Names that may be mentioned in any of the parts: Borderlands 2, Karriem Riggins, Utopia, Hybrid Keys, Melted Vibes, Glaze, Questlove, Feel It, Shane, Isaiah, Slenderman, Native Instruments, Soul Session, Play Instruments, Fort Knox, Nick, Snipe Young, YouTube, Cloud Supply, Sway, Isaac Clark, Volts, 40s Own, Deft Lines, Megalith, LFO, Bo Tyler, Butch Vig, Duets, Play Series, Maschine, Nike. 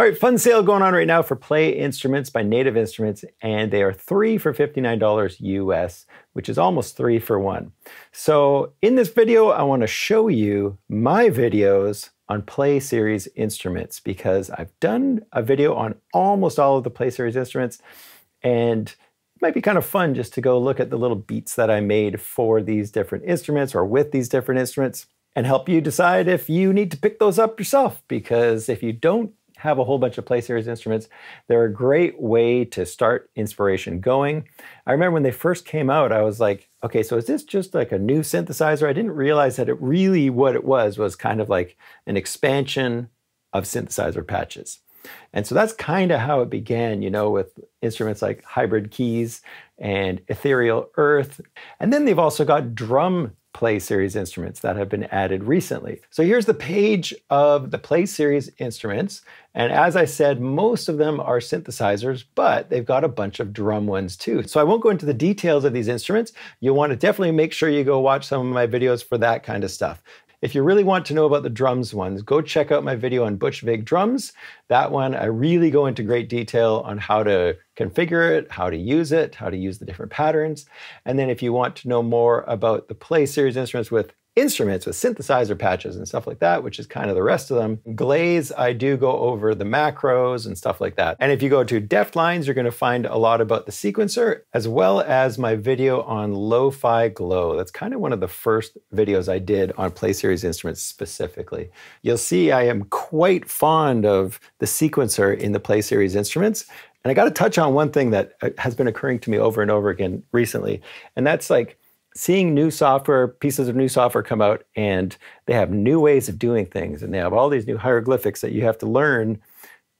All right, fun sale going on right now for Play Instruments by Native Instruments, and they are 3 for $59 US, which is almost 3 for 1. So in this video, I want to show you my videos on Play Series instruments, because I've done a video on almost all of the Play Series instruments, and it might be kind of fun just to go look at the little beats that I made for these different instruments or with these different instruments, and help you decide if you need to pick those up yourself. Because if you don't have a whole bunch of Play Series instruments, they're a great way to start inspiration going. I remember when they first came out, I was like, okay, so is this just like a new synthesizer? I didn't realize that it really, what it was kind of like an expansion of synthesizer patches. And so that's kind of how it began, you know, with instruments like Hybrid Keys and Ethereal Earth. And then they've also got drum Play Series instruments that have been added recently. So here's the page of the Play Series instruments. And as I said, most of them are synthesizers, but they've got a bunch of drum ones too. So I won't go into the details of these instruments. You'll want to definitely make sure you go watch some of my videos for that kind of stuff. If you really want to know about the drums ones, go check out my video on Butch Vig drums. That one, I really go into great detail on how to configure it, how to use the different patterns. And then if you want to know more about the Play Series instruments with synthesizer patches and stuff like that, which is kind of the rest of them, Glaze, I do go over the macros and stuff like that. And if you go to Deft Lines, you're going to find a lot about the sequencer, as well as my video on Lo-Fi Glow. That's kind of one of the first videos I did on Play Series instruments specifically. You'll see I am quite fond of the sequencer in the Play Series instruments. And I got to touch on one thing that has been occurring to me over and over again recently, and that's like seeing new software, pieces of new software come out, and they have new ways of doing things, and they have all these new hieroglyphics that you have to learn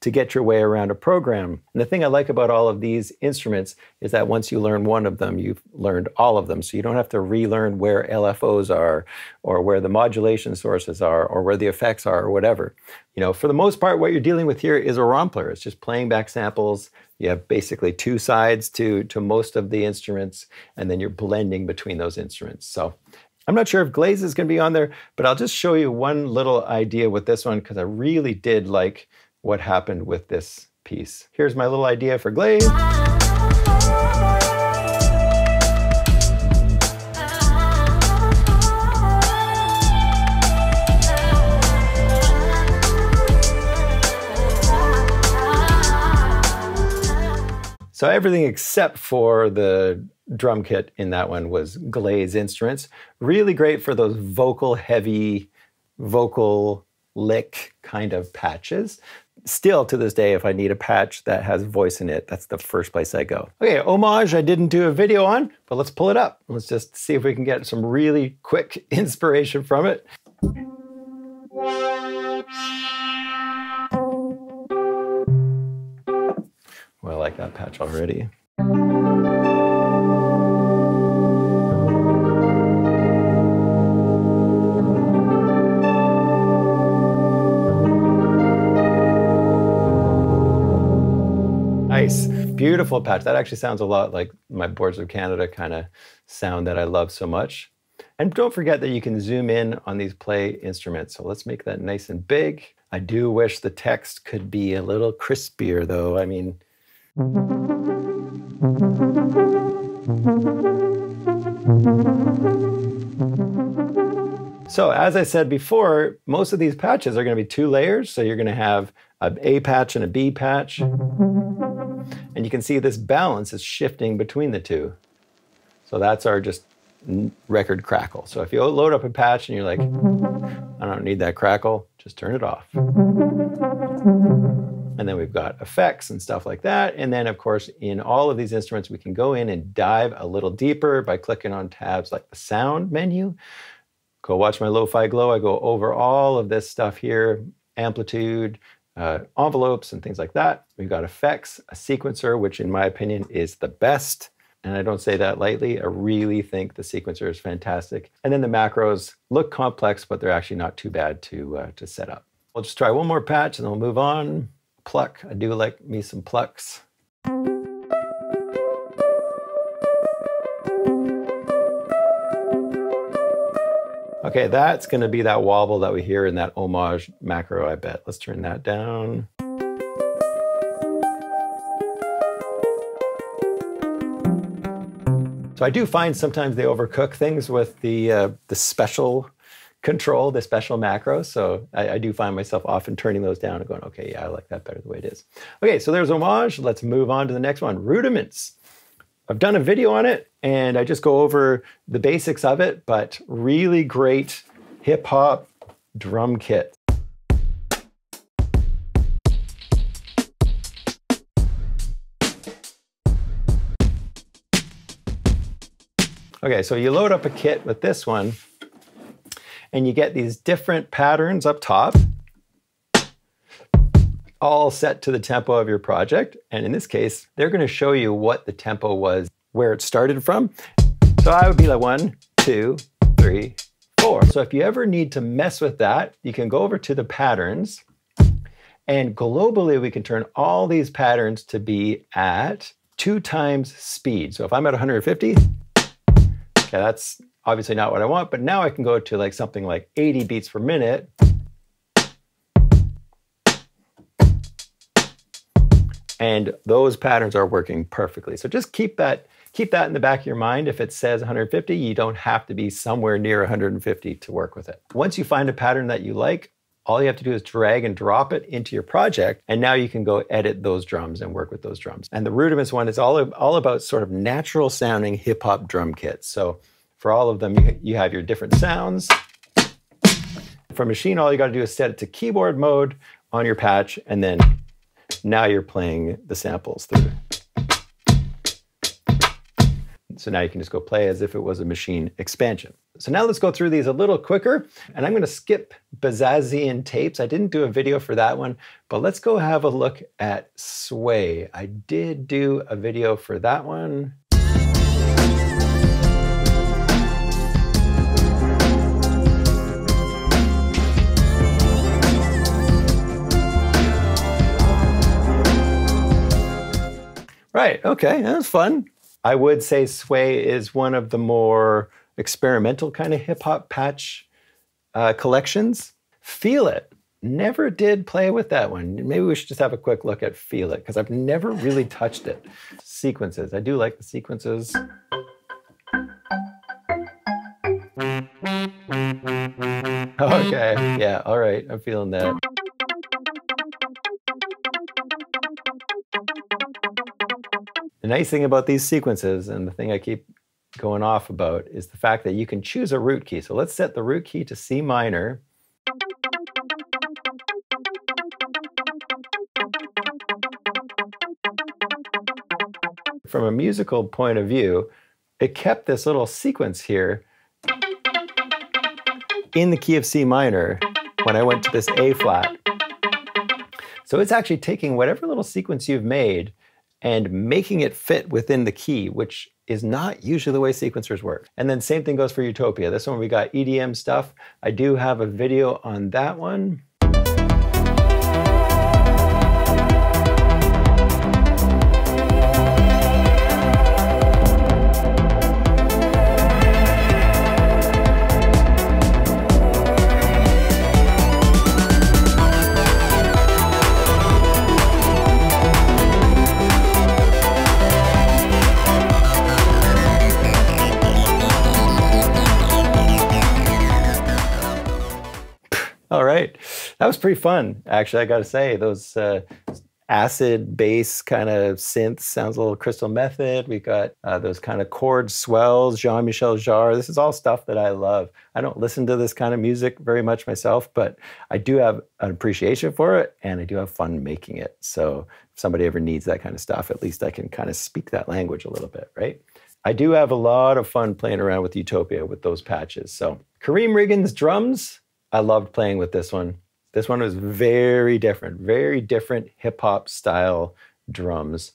to get your way around a program. And the thing I like about all of these instruments is that once you learn one of them, you've learned all of them. So you don't have to relearn where LFOs are, or where the modulation sources are, or where the effects are, or whatever. You know, for the most part, what you're dealing with here is a rompler. It's just playing back samples. You have basically two sides to most of the instruments, and then you're blending between those instruments. So I'm not sure if Glaze is gonna be on there, but I'll just show you one little idea with this one, because I really did like what happened with this piece. Here's my little idea for Glaze. So everything except for the drum kit in that one was Glaze instruments. Really great for those vocal heavy, vocal lick kind of patches. Still to this day, if I need a patch that has voice in it, that's the first place I go. Okay, Homage I didn't do a video on, but let's pull it up. Let's just see if we can get some really quick inspiration from it. Well, I like that patch already. Nice, beautiful patch. That actually sounds a lot like my Boards of Canada kind of sound that I love so much. And don't forget that you can zoom in on these Play instruments. So let's make that nice and big. I do wish the text could be a little crispier though. I mean, so as I said before, most of these patches are going to be two layers. So you're going to have an A patch and a B patch. And you can see this balance is shifting between the two. So that's our just record crackle. So if you load up a patch and you're like, I don't need that crackle, just turn it off. And then we've got effects and stuff like that. And then of course, in all of these instruments, we can go in and dive a little deeper by clicking on tabs like the sound menu. Go watch my Lo-Fi Glow. I go over all of this stuff here, amplitude, envelopes and things like that. We've got effects, a sequencer, which in my opinion is the best. And I don't say that lightly. I really think the sequencer is fantastic. And then the macros look complex, but they're actually not too bad to set up. We'll just try one more patch and then we'll move on. Pluck, I do like me some plucks. Okay, that's gonna be that wobble that we hear in that Homage macro, I bet. Let's turn that down. So I do find sometimes they overcook things with the special control, the special macros. So I do find myself often turning those down and going, okay, yeah, I like that better the way it is. Okay, so there's Homage. Let's move on to the next one, Rudiments. I've done a video on it and I just go over the basics of it, but really great hip hop drum kit. Okay, so you load up a kit with this one and you get these different patterns up top, all set to the tempo of your project. And in this case, they're gonna show you what the tempo was, where it started from. So I would be like 1, 2, 3, 4. So if you ever need to mess with that, you can go over to the patterns and globally, we can turn all these patterns to be at 2 times speed. So if I'm at 150, okay, that's obviously not what I want, but now I can go to like something like 80 beats per minute. And those patterns are working perfectly. So just keep that in the back of your mind. If it says 150, you don't have to be somewhere near 150 to work with it. Once you find a pattern that you like, all you have to do is drag and drop it into your project. And now you can go edit those drums and work with those drums. And the Rudiments one is all about sort of natural sounding hip hop drum kits. So for all of them, you have your different sounds. For machine, all you gotta do is set it to keyboard mode on your patch, and then now you're playing the samples through. So now you can just go play as if it was a machine expansion. So now let's go through these a little quicker, and I'm gonna skip Bazazian tapes. I didn't do a video for that one, but let's go have a look at Sway. I did do a video for that one. Right, okay, that was fun. I would say Sway is one of the more experimental kind of hip hop patch collections. Feel It, never did play with that one. Maybe we should just have a quick look at Feel It, because I've never really touched it. Sequences, I do like the sequences. Okay, yeah, all right, I'm feeling that. The nice thing about these sequences, and the thing I keep going off about, is the fact that you can choose a root key. So let's set the root key to C minor. From a musical point of view, it kept this little sequence here in the key of C minor when I went to this A flat. So it's actually taking whatever little sequence you've made and making it fit within the key, which is not usually the way sequencers work. And then same thing goes for Utopia. This one we got EDM stuff. I do have a video on that one. All right, that was pretty fun, actually, I gotta say. Those acid bass kind of synths, sounds a little Crystal Method. We got those kind of chord swells, Jean-Michel Jarre. This is all stuff that I love. I don't listen to this kind of music very much myself, but I do have an appreciation for it, and I do have fun making it. So if somebody ever needs that kind of stuff, at least I can kind of speak that language a little bit, right? I do have a lot of fun playing around with Utopia with those patches. So Karriem Riggins drums. I loved playing with this one. This one was very different hip hop style drums.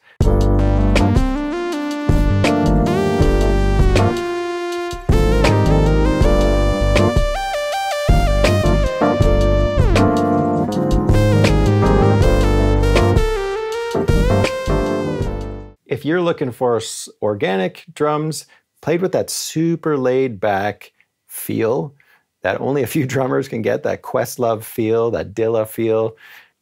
If you're looking for organic drums, played with that super laid back feel, that only a few drummers can get, that Questlove feel, that Dilla feel.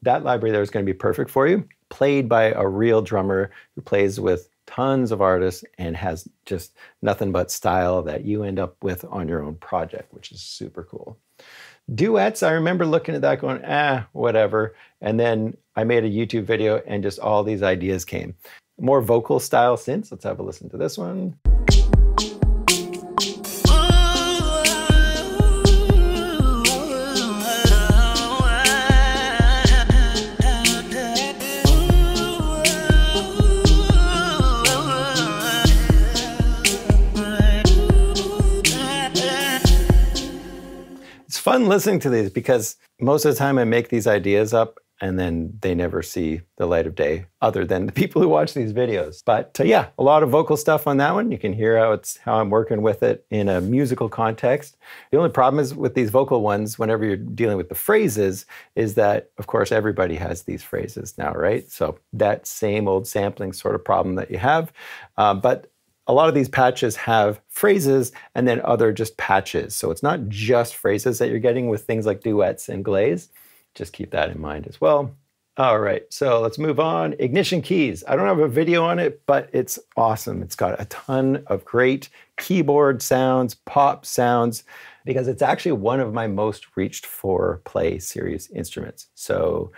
That library there is going to be perfect for you, played by a real drummer who plays with tons of artists and has just nothing but style that you end up with on your own project, which is super cool. Duets, I remember looking at that going, ah, whatever. And then I made a YouTube video and just all these ideas came. More vocal style synths. Let's have a listen to this one. Fun listening to these because most of the time I make these ideas up and then they never see the light of day other than the people who watch these videos. But yeah, a lot of vocal stuff on that one. You can hear how I'm working with it in a musical context. The only problem is with these vocal ones, whenever you're dealing with the phrases, is that of course everybody has these phrases now, right? So that same old sampling sort of problem that you have. But a lot of these patches have phrases and then other just patches. So it's not just phrases that you're getting with things like Duets and Glaze. Just keep that in mind as well. All right, so let's move on. Ignition Keys. I don't have a video on it, but it's awesome. It's got a ton of great keyboard sounds, pop sounds, because it's actually one of my most reached for play series instruments. So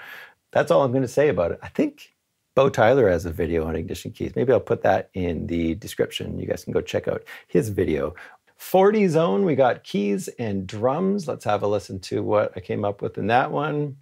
that's all I'm going to say about it. I think Bo Tyler has a video on Ignition Keys. Maybe I'll put that in the description. You guys can go check out his video. 40s Own, we got keys and drums. Let's have a listen to what I came up with in that one.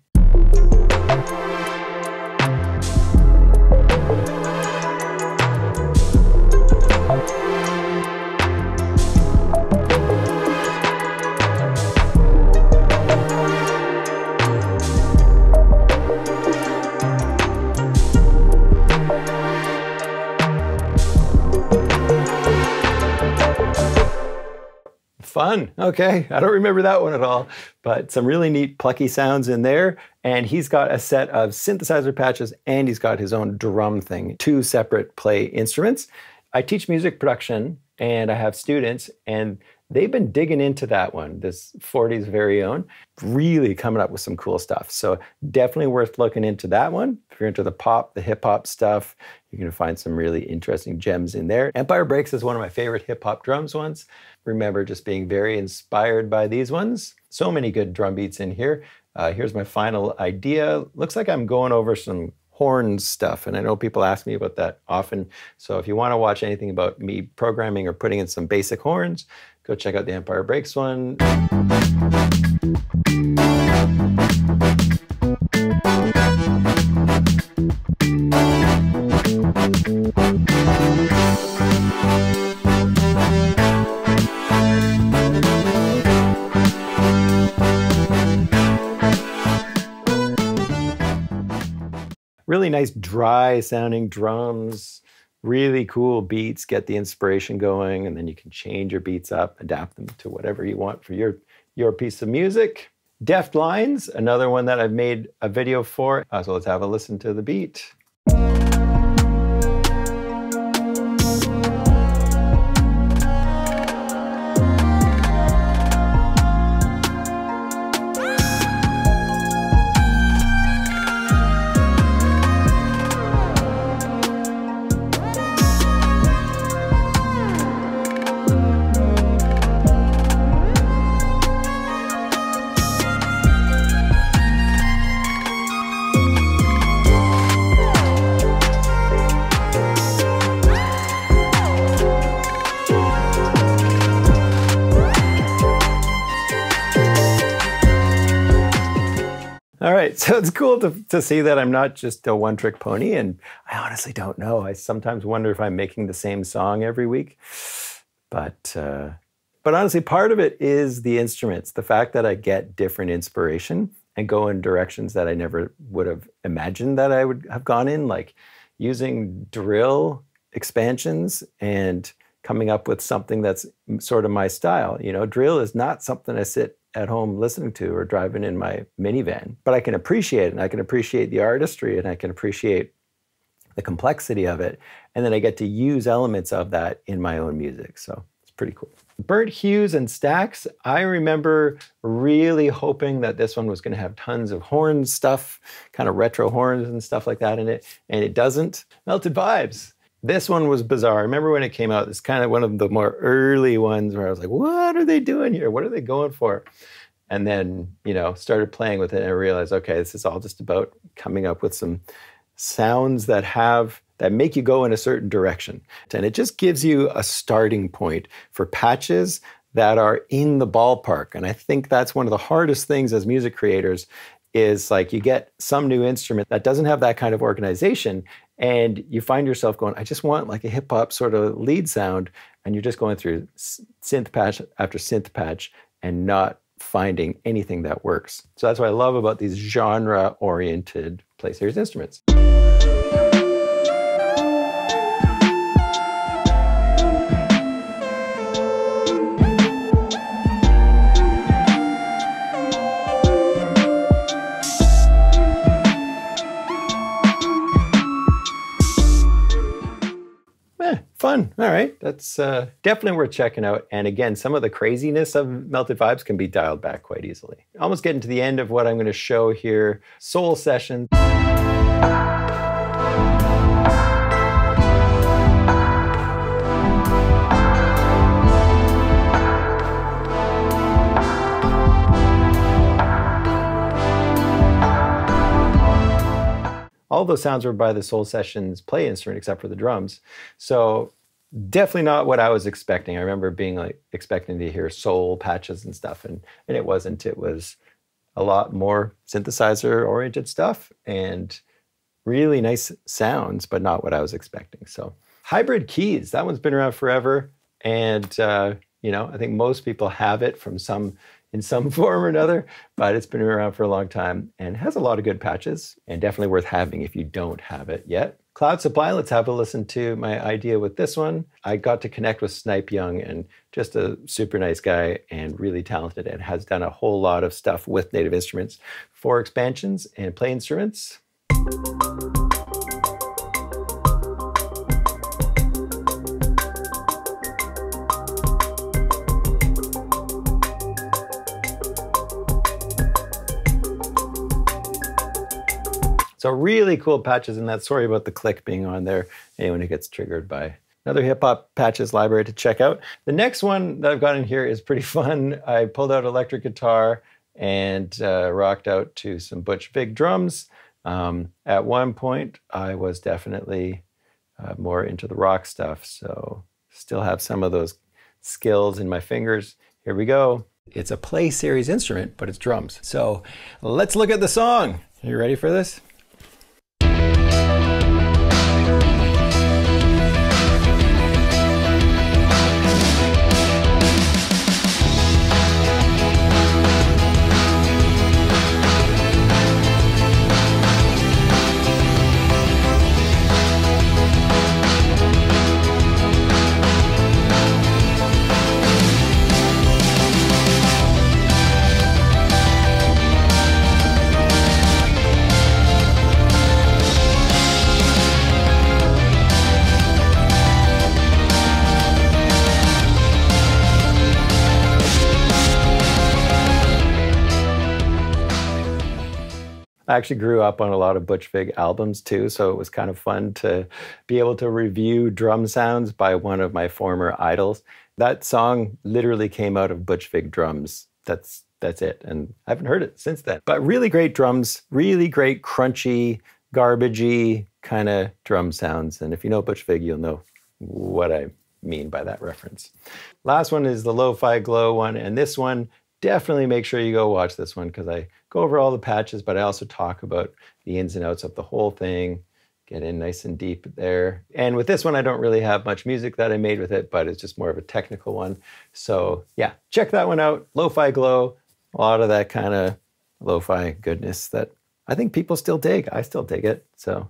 Fun. Okay, I don't remember that one at all, but some really neat plucky sounds in there. And he's got a set of synthesizer patches and he's got his own drum thing, two separate play instruments. I teach music production and I have students and they've been digging into that one, this 40s very own, really coming up with some cool stuff. So definitely worth looking into that one. If you're into the pop, the hip hop stuff, you're gonna find some really interesting gems in there. Empire Breaks is one of my favorite hip hop drums ones. Remember just being very inspired by these ones. So many good drum beats in here. Here's my final idea. Looks like I'm going over some horn stuff, and I know people ask me about that often. So if you wanna watch anything about me programming or putting in some basic horns, go check out the Empire Breaks one. Really nice dry sounding drums, really cool beats, get the inspiration going, and then you can change your beats up, adapt them to whatever you want for your piece of music. Deft Lines, another one that I've made a video for. So let's have a listen to the beat. So it's cool to see that I'm not just a one-trick pony, and I honestly don't know. I sometimes wonder if I'm making the same song every week. But honestly, part of it is the instruments, the fact that I get different inspiration and go in directions that I never would have imagined that I would have gone in, like using drill expansions and coming up with something that's sort of my style. You know, drill is not something I sit at home listening to or driving in my minivan, but I can appreciate it, and I can appreciate the artistry, and I can appreciate the complexity of it. And then I get to use elements of that in my own music. So it's pretty cool. Bert Hughes and Stax. I remember really hoping that this one was going to have tons of horn stuff, kind of retro horns and stuff like that in it. And it doesn't. Melted Vibes. This one was bizarre. I remember when it came out, it's kind of one of the more early ones where I was like, what are they doing here? What are they going for? And then, you know, started playing with it and I realized, okay, this is all just about coming up with some sounds that have, that make you go in a certain direction. And it just gives you a starting point for patches that are in the ballpark. And I think that's one of the hardest things as music creators is like you get some new instrument that doesn't have that kind of organization and you find yourself going, I just want like a hip hop sort of lead sound. And you're just going through synth patch after synth patch and not finding anything that works. So that's what I love about these genre-oriented Play Series instruments. Fun. All right. That's definitely worth checking out. And again, some of the craziness of Melted Vibes can be dialed back quite easily. Almost getting to the end of what I'm going to show here. Soul Session. All those sounds were by the Soul Session's Play Instrument, except for the drums. So definitely not what I was expecting. I remember being like expecting to hear soul patches and stuff, and it wasn't. It was a lot more synthesizer-oriented stuff and really nice sounds, but not what I was expecting. So Hybrid Keys, that one's been around forever. And, you know, I think most people have it from some in some form or another, but it's been around for a long time and has a lot of good patches and definitely worth having if you don't have it yet. Cloud Supply, let's have a listen to my idea with this one. I got to connect with Snipe Young, and just a super nice guy and really talented and has done a whole lot of stuff with Native Instruments for expansions and Play Instruments. So really cool patches in that. Sorry about the click being on there. Anyone who gets triggered by another hip hop patches library to check out. The next one that I've got in here is pretty fun. I pulled out electric guitar and rocked out to some Butch Vig drums. At one point, I was definitely more into the rock stuff. So still have some of those skills in my fingers. Here we go. It's a Play Series instrument, but it's drums. So let's look at the song. Are you ready for this? I actually grew up on a lot of Butch Vig albums too, so it was kind of fun to be able to review drum sounds by one of my former idols. That song literally came out of Butch Vig drums. That's it, and I haven't heard it since then. But really great drums, really great crunchy, garbagey kind of drum sounds. And if you know Butch Vig, you'll know what I mean by that reference. Last one is the Lo-Fi Glow one, and this one, definitely make sure you go watch this one because I go over all the patches, but I also talk about the ins and outs of the whole thing, get in nice and deep there. And with this one, I don't really have much music that I made with it, but it's just more of a technical one. So yeah, check that one out, Lo-Fi Glow, a lot of that kind of lo-fi goodness that I think people still dig. I still dig it. So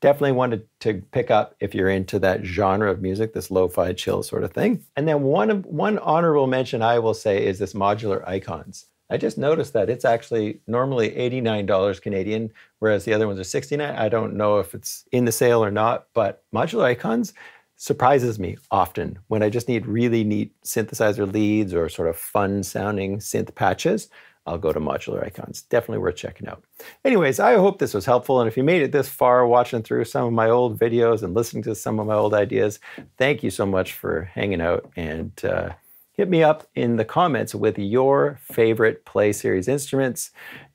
definitely wanted to pick up if you're into that genre of music, this lo-fi chill sort of thing. And then one honorable mention I will say is this Modular Icons. I just noticed that it's actually normally $89 Canadian, whereas the other ones are $69. I don't know if it's in the sale or not, but Modular Icons surprises me often when I just need really neat synthesizer leads or sort of fun sounding synth patches. I'll go to Modular Icons. Definitely worth checking out. Anyways, I hope this was helpful. And if you made it this far watching through some of my old videos and listening to some of my old ideas, thank you so much for hanging out. And hit me up in the comments with your favorite Play Series instruments.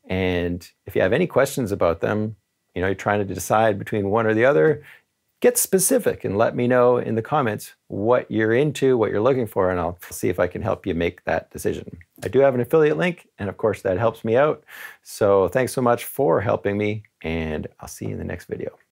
And if you have any questions about them, you know, you're trying to decide between one or the other, get specific and let me know in the comments what you're into, what you're looking for, and I'll see if I can help you make that decision. I do have an affiliate link, and of course that helps me out. So thanks so much for helping me, and I'll see you in the next video.